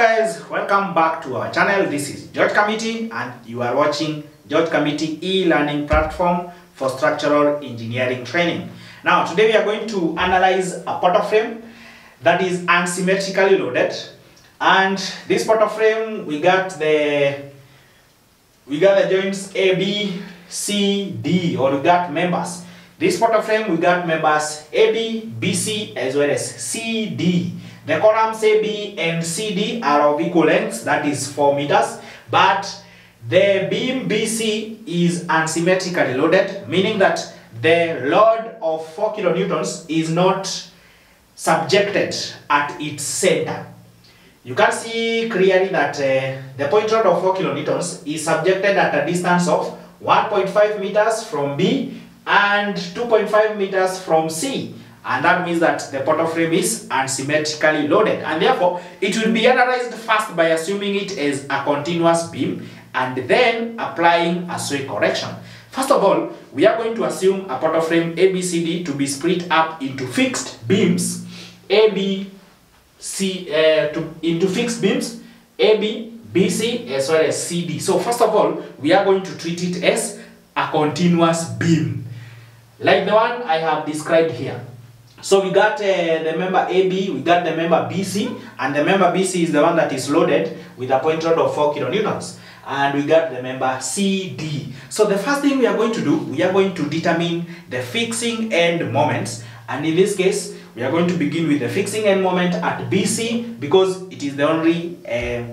guys, welcome back to our channel. This is George Kamiti and you are watching George Kamiti e-learning platform for structural engineering training. Now today we are going to analyze a portal frame that is unsymmetrically loaded, and this portal frame we got the joints A, B, C, D, or we got members. This portal frame we got members A, B, B, C as well as C, D. The columns A, B and C, D are of equal length, that is 4 meters, but the beam BC is unsymmetrically loaded, meaning that the load of 4 kilonewtons is not subjected at its center. You can see clearly that the point load of 4 kilonewtons is subjected at a distance of 1.5 meters from B and 2.5 meters from C. And that means that the portal frame is unsymmetrically loaded, and therefore it will be analyzed first by assuming it as a continuous beam and then applying a sway correction. First of all, we are going to assume a portal frame ABCD to be split up into fixed beams AB, BC as well as CD. So first of all, we are going to treat it as a continuous beam like the one I have described here. So we got the member AB, we got the member BC, and the member BC is the one that is loaded with a point load of 4 kilonewtons. And we got the member CD. So the first thing we are going to do, we are going to determine the fixing end moments. And in this case, we are going to begin with the fixing end moment at BC because it is the only, it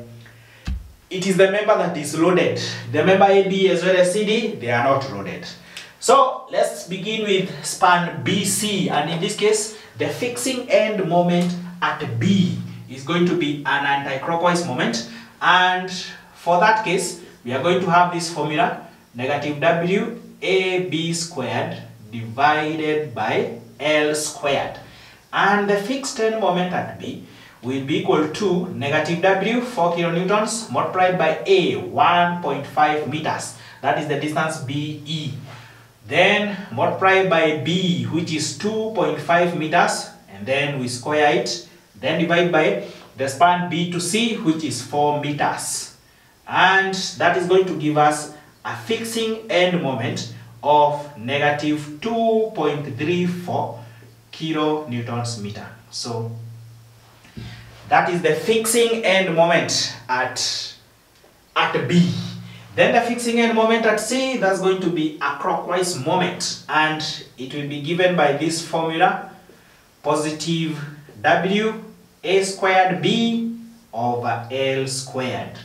is the member that is loaded. The member AB as well as CD, they are not loaded. So let's begin with span BC, and in this case the fixing end moment at B is going to be an anti-clockwise moment, and for that case we are going to have this formula: negative W AB squared divided by L squared, and the fixed end moment at B will be equal to negative W 4 kilonewtons multiplied by A 1.5 meters, that is the distance BE. Then multiply by B, which is 2.5 meters, and then we square it, then divide by the span B to C, which is 4 meters. And that is going to give us a fixing end moment of negative 2.34 kilonewtons meter. So that is the fixing end moment at B. Then the fixing end moment at C, that's going to be a clockwise moment, and it will be given by this formula: positive W A squared B over L squared.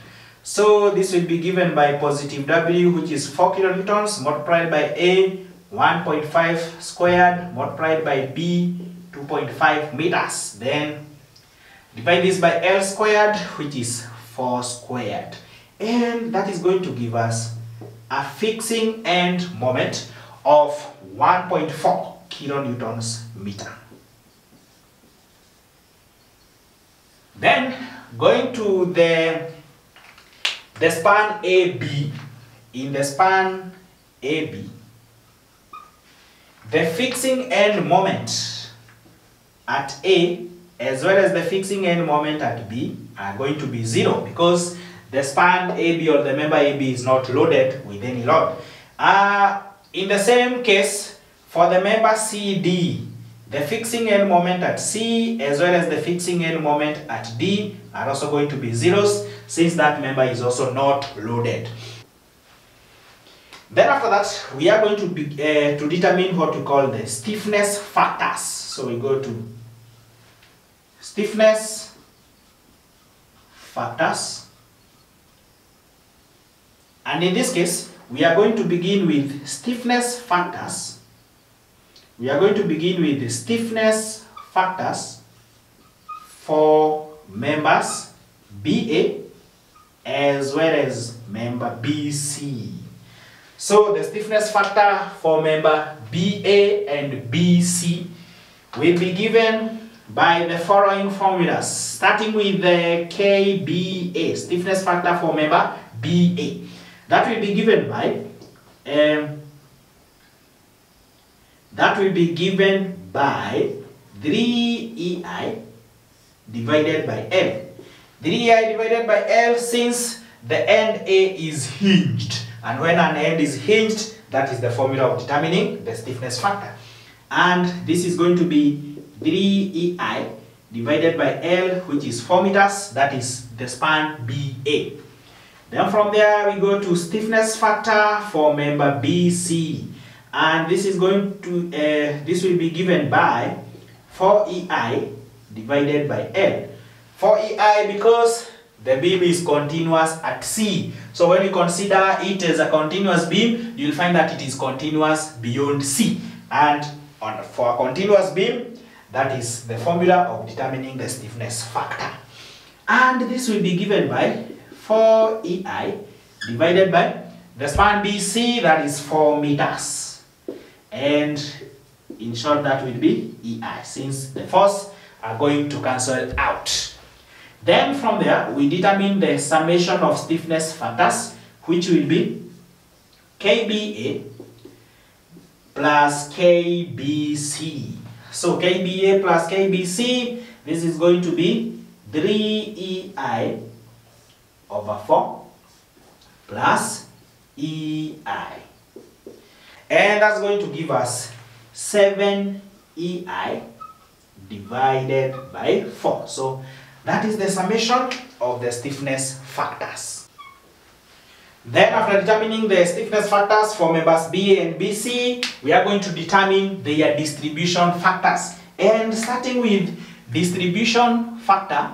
So this will be given by positive W, which is 4 kilonewtons multiplied by A 1.5 squared multiplied by B 2.5 meters. Then divide this by L squared, which is 4 squared. And that is going to give us a fixing end moment of 1.4 kilonewtons meter. Then going to the span AB, in the span AB, the fixing end moment at A as well as the fixing end moment at B are going to be 0 because the span AB or the member AB is not loaded with any load. In the same case, for the member CD, the fixing end moment at C as well as the fixing end moment at D are also going to be zeros, since that member is also not loaded. Then after that, we are going to determine what we call the stiffness factors. So we go to stiffness factors. And in this case, we are going to begin with stiffness factors. For members BA as well as member BC. So the stiffness factor for member BA and BC will be given by the following formulas, starting with the KBA, stiffness factor for member BA. That will be given by 3EI divided by L. 3i divided by L, since the end A is hinged, and when an end is hinged, that is the formula of determining the stiffness factor. And this is going to be 3EI divided by L, which is 4 meters, that is the span BA. Then from there we go to stiffness factor for member BC, and this is going to this will be given by 4EI divided by L. 4EI because the beam is continuous at C. So when you consider it as a continuous beam, you'll find that it is continuous beyond C. And for a continuous beam, that is the formula of determining the stiffness factor. And this will be given by 4EI divided by the span BC, that is 4 meters. And in short, that will be EI, since the force are going to cancel out. Then from there, we determine the summation of stiffness factors, which will be KBA plus KBC. So KBA plus KBC, this is going to be 3EI over 4 plus EI. And that's going to give us 7EI divided by 4. So that is the summation of the stiffness factors. Then after determining the stiffness factors for members BA and BC, we are going to determine their distribution factors. And starting with distribution factor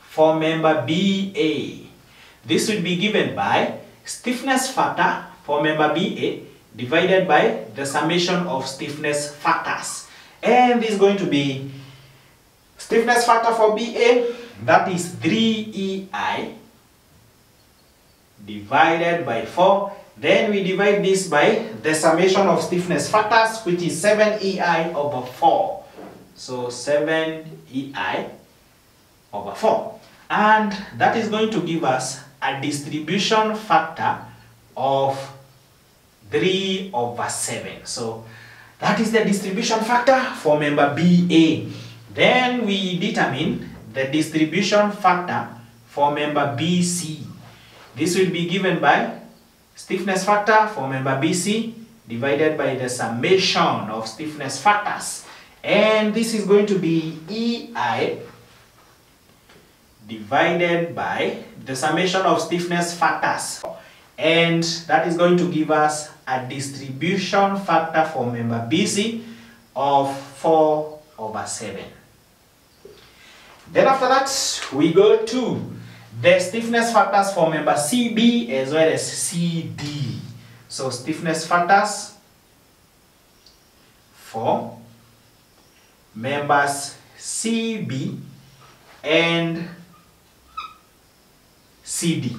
for member BA, this will be given by stiffness factor for member BA divided by the summation of stiffness factors. And this is going to be stiffness factor for BA, that is 3EI divided by 4. Then we divide this by the summation of stiffness factors, which is 7EI over 4. So 7EI over 4. And that is going to give us a distribution factor of 3 over 7. So that is the distribution factor for member BA. Then we determine the distribution factor for member BC. This will be given by stiffness factor for member BC divided by the summation of stiffness factors. And this is going to be EI divided by the summation of stiffness factors. And that is going to give us a distribution factor for member BC of 4 over 7. Then after that, we go to the stiffness factors for member CB as well as CD. So stiffness factors for members CB and CD.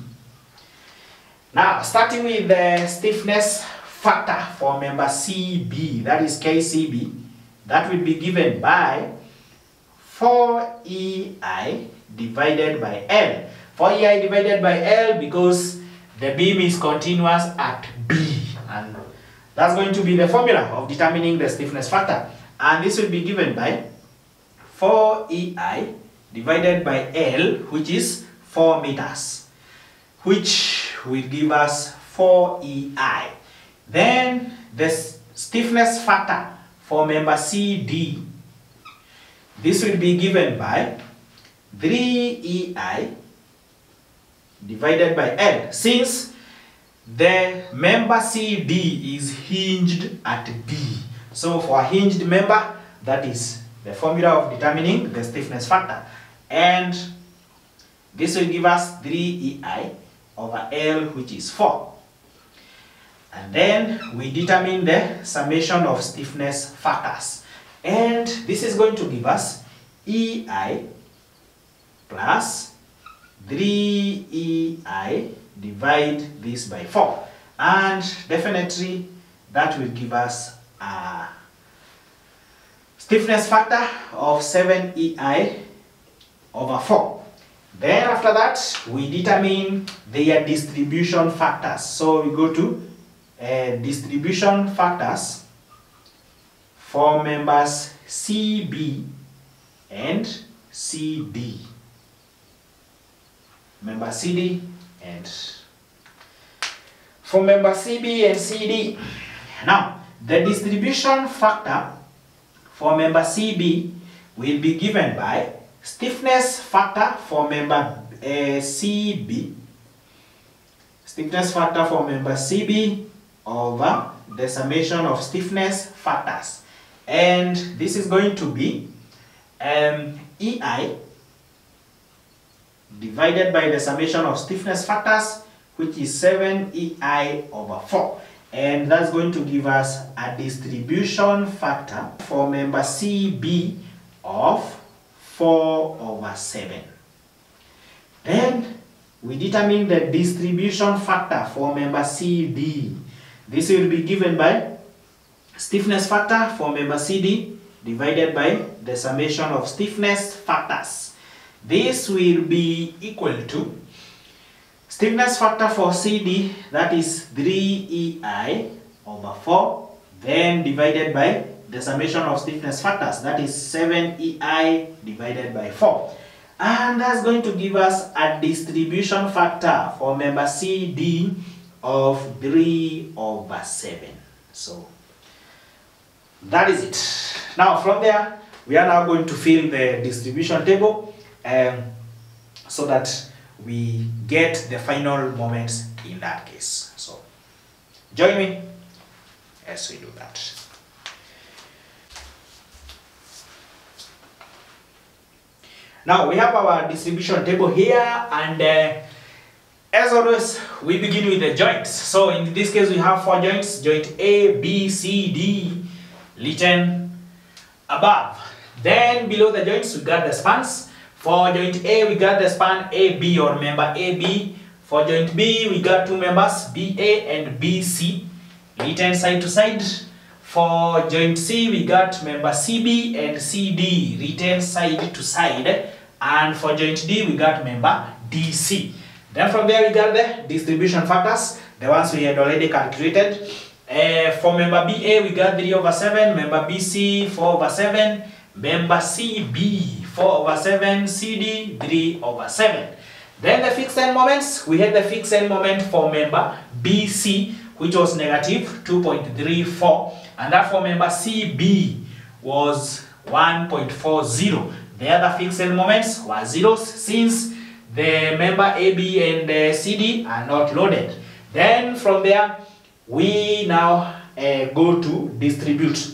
Now, starting with the stiffness factor for member CB, that is KCB, that will be given by 4EI divided by L. 4EI divided by L because the beam is continuous at B, and that's going to be the formula of determining the stiffness factor. And this will be given by 4EI divided by L, which is 4 meters, which will give us 4EI. Then the stiffness factor for member CD, this will be given by 3EI divided by L, since the member CD is hinged at B. So for a hinged member, that is the formula of determining the stiffness factor. And this will give us 3EI over L, which is 4. And then we determine the summation of stiffness factors. And this is going to give us EI plus 3EI, divide this by 4. And definitely that will give us a stiffness factor of 7EI over 4. Then after that, we determine their distribution factors. So we go to distribution factors for members CB and CD. member CD and for member CB and CD. Now, the distribution factor for member CB will be given by stiffness factor for member CB. Stiffness factor for member CB over the summation of stiffness factors. And this is going to be EI divided by the summation of stiffness factors, which is 7EI over 4, and that's going to give us a distribution factor for member CB of 4/7. Then we determine the distribution factor for member CD. This will be given by stiffness factor for member CD divided by the summation of stiffness factors. This will be equal to stiffness factor for CD, that is 3EI over 4, then divided by the summation of stiffness factors, that is 7EI divided by 4, and that's going to give us a distribution factor for member CD of 3/7. So that is it. Now from there, we are now going to fill the distribution table so that we get the final moments in that case. So join me as we do that. Now we have our distribution table here, and as always, we begin with the joints. So in this case, we have 4 joints: joint A, B, C, D, written above. Then below the joints, we got the spans. For joint A, we got the span AB or member AB. For joint B, we got 2 members, BA and BC, written side to side. For joint C, we got member CB and CD, written side to side. And for joint D, we got member DC. Then from there, we got the distribution factors, the ones we had already calculated. For member BA, we got 3/7, member BC 4/7, member CB 4/7, CD 3/7. Then the fixed end moments, we had the fixed end moment for member BC, which was negative 2.34, and that for member CB was 1.40. The other fixed end moments were zeros, since the member AB and CD are not loaded. Then from there, we now go to distribute.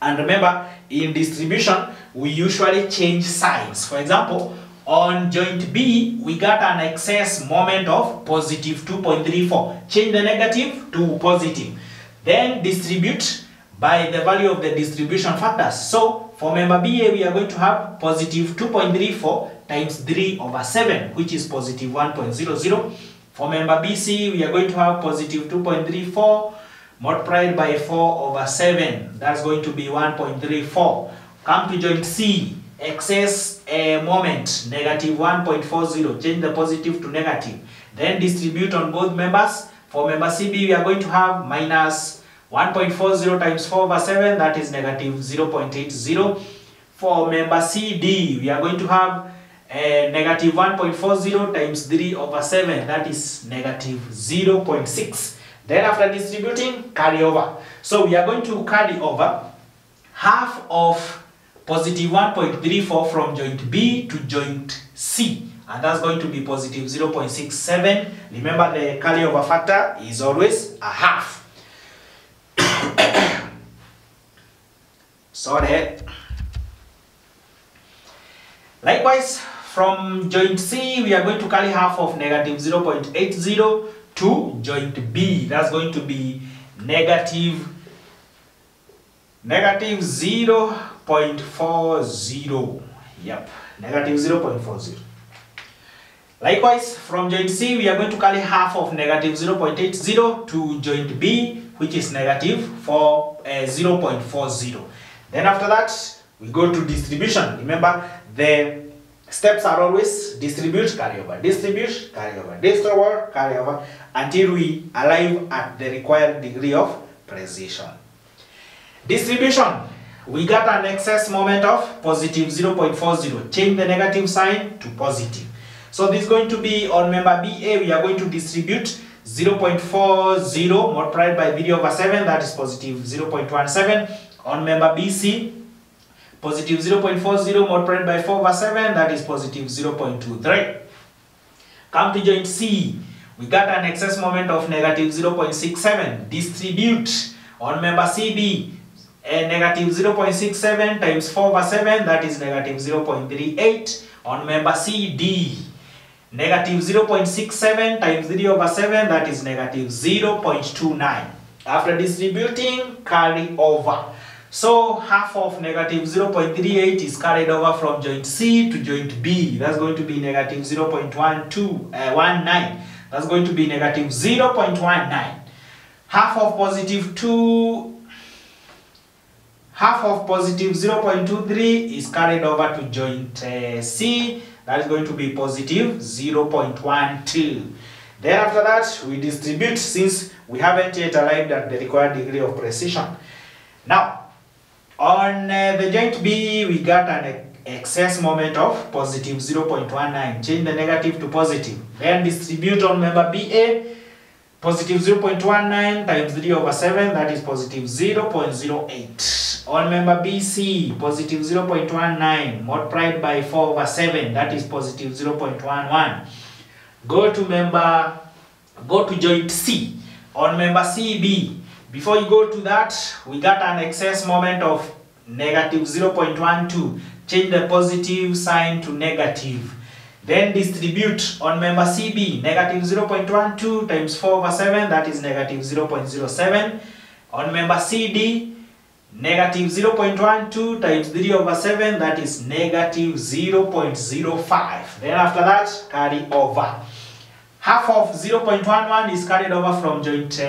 And remember, in distribution, we usually change signs. For example, on joint B, we got an excess moment of positive 2.34. Change the negative to positive. Then distribute by the value of the distribution factors. So for member BA, we are going to have positive 2.34 times 3/7, which is positive 1.00. For member BC, we are going to have positive 2.34 multiplied by 4/7. That's going to be 1.34. Come to joint C, excess moment, negative 1.40. Change the positive to negative. Then distribute on both members. For member CB, we are going to have minus 1.40 times 4/7. That is negative 0.80. For member CD, we are going to have negative 1.40 times 3/7, that is negative 0.6. Then after distributing, carry over. So we are going to carry over half of positive 1.34 from joint B to joint C, and that's going to be positive 0.67. Remember, the carryover factor is always a half. Sorry. Likewise, from joint C, we are going to carry half of negative 0.80 to joint B. That's going to be negative 0.40. Yep, negative 0.40. Likewise, from joint C, we are going to carry half of negative 0.80 to joint B, which is negative 0.40. Then after that, we go to distribution. Remember, the steps are always distribute, carryover, distribute, carryover, until we arrive at the required degree of precision. Distribution, we got an excess moment of positive 0.40. Change the negative sign to positive. So this is going to be on member BA. We are going to distribute 0.40 multiplied by BD over 7, that is positive 0.17. On member BC, positive 0.40 multiplied by 4 over 7, that is positive 0.23. Come to joint C. We got an excess moment of negative 0.67. Distribute on member CB, negative 0.67 times 4 over 7, that is negative 0.38. On member CD, negative 0.67 times 3 over 7, that is negative 0.29. After distributing, carry over. So half of negative 0.38 is carried over from joint C to joint B. That's going to be negative 0.19. That's going to be negative 0.19. Half of positive 0.23 is carried over to joint C. That is going to be positive 0.12. Then after that, we distribute, since we haven't yet arrived at the required degree of precision. Now, on the joint B, we got an excess moment of positive 0.19. Change the negative to positive. Then distribute on member BA, positive 0.19 times 3 over 7, that is positive 0.08. On member BC, positive 0.19 multiplied by 4 over 7, that is positive 0.11. Go to joint C. On member CB, before you go to that, we got an excess moment of negative 0.12. Change the positive sign to negative. Then distribute on member CB, negative 0.12 times 4 over 7, that is negative 0.07. On member CD, negative 0.12 times 3 over 7, that is negative 0.05. Then after that, carry over. Half of 0.11 is carried over from joint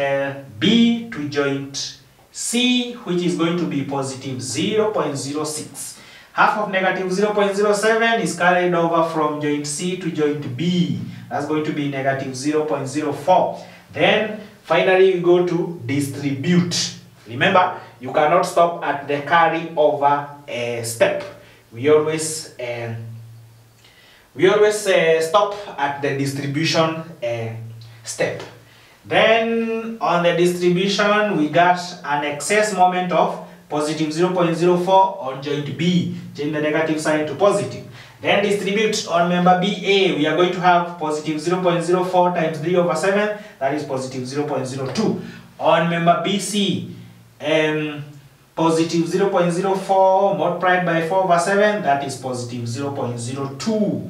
B to joint C, which is going to be positive 0.06. Half of negative 0.07 is carried over from joint C to joint B. That's going to be negative 0.04. Then finally we go to distribute. Remember, you cannot stop at the carry over step. We always stop at the distribution step. Then on the distribution, we got an excess moment of positive 0.04 on joint B. Change the negative sign to positive. Then distribute on member BA. We are going to have positive 0.04 times 3 over 7. That is positive 0.02. On member BC, positive 0.04 multiplied by 4 over 7. That is positive 0.02.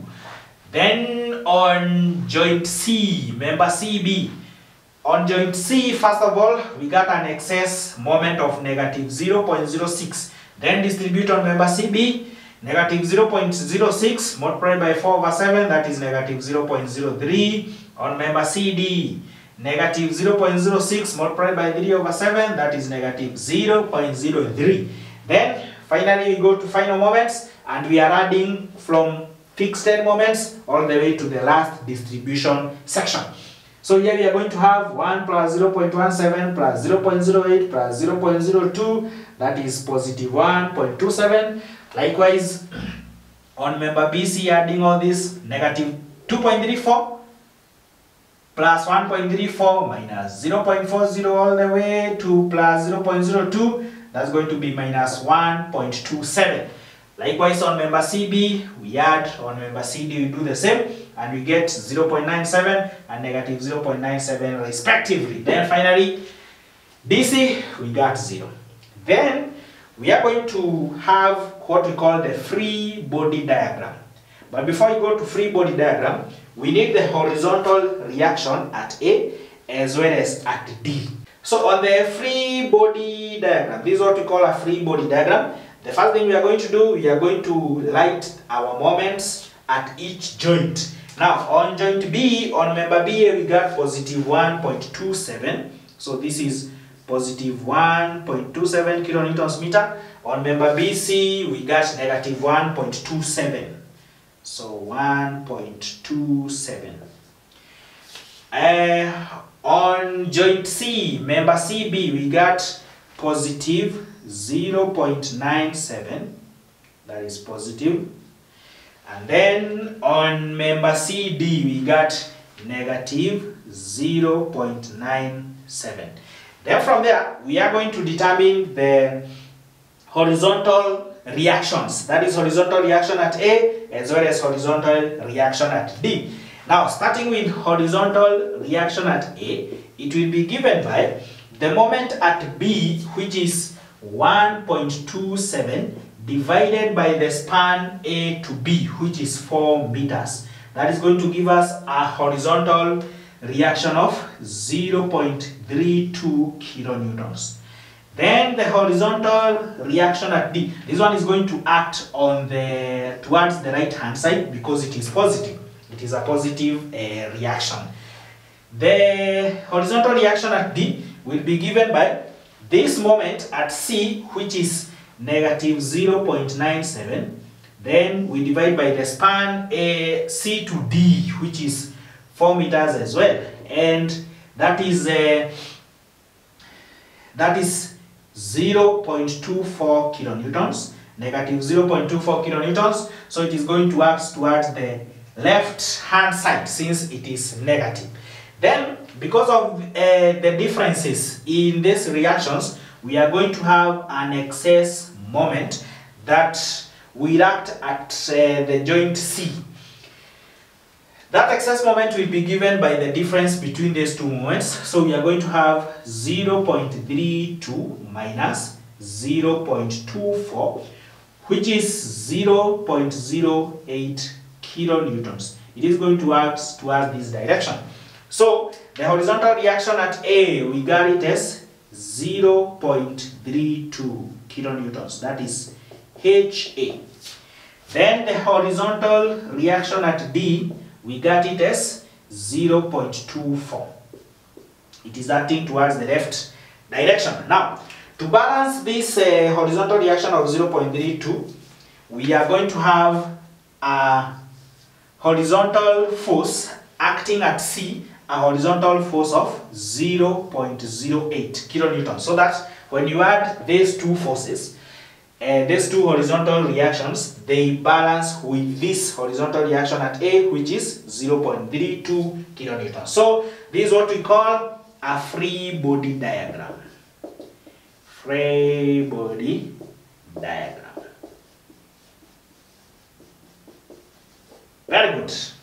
Then on joint C, member CB. On joint C, first of all, we got an excess moment of negative 0.06. Then distribute on member CB, negative 0.06 multiplied by 4 over 7, that is negative 0.03. On member CD, negative 0.06 multiplied by 3 over 7, that is negative 0.03. Then finally we go to final moments, and we are adding from fixed moments all the way to the last distribution section. So here we are going to have 1 plus 0.17 plus 0.08 plus 0.02, that is positive 1.27. Likewise, on member BC, adding all this, negative 2.34 plus 1.34 minus 0.40 all the way to plus 0.02, that's going to be minus 1.27. Likewise, on member CB, we add. On member CD, we do the same, and we get 0.97 and negative 0.97 respectively. Then finally, DC, we got 0. Then we are going to have what we call the free body diagram. But before you go to free body diagram, we need the horizontal reaction at A as well as at D. So on the free body diagram, this is what we call a free body diagram. The first thing we are going to do, we are going to light our moments at each joint. Now, on joint B, on member B, we got positive 1.27. So this is positive 1.27 kilonewtons meter. On member BC, we got negative 1.27. So 1.27. On joint C, member CB, we got positive 0.97, that is positive. And then on member CD, we got negative 0.97. Then from there, we are going to determine the horizontal reactions. That is horizontal reaction at A as well as horizontal reaction at D. Now, starting with horizontal reaction at A, it will be given by the moment at B, which is 1.27 divided by the span A to B, which is 4 meters. That is going to give us a horizontal reaction of 0.32 kilonewtons. Then the horizontal reaction at D. This one is going to act on the towards the right hand side because it is positive. It is a positive reaction. The horizontal reaction at D will be given by this moment at C, which is negative 0.97. Then we divide by the span C to D, which is 4 meters as well, and that is 0.24 kilonewtons, negative 0.24 kilonewtons. So it is going to act towards the left hand side since it is negative. Then because of the differences in these reactions, we are going to have an excess moment that will act at the joint C. That excess moment will be given by the difference between these two moments. So we are going to have 0.32 minus 0.24, which is 0.08 kilonewtons. It is going to act towards this direction. So the horizontal reaction at A, we got it as 0.32 kilonewtons. That is HA. Then the horizontal reaction at D, we got it as 0.24. It is acting towards the left direction. Now, to balance this horizontal reaction of 0.32, we are going to have a horizontal force acting at C, a horizontal force of 0.08 kilonewtons. So that when you add these two forces, these two horizontal reactions, they balance with this horizontal reaction at A, which is 0.32 kilonewtons. So this is what we call a free body diagram. Free body diagram. Very good.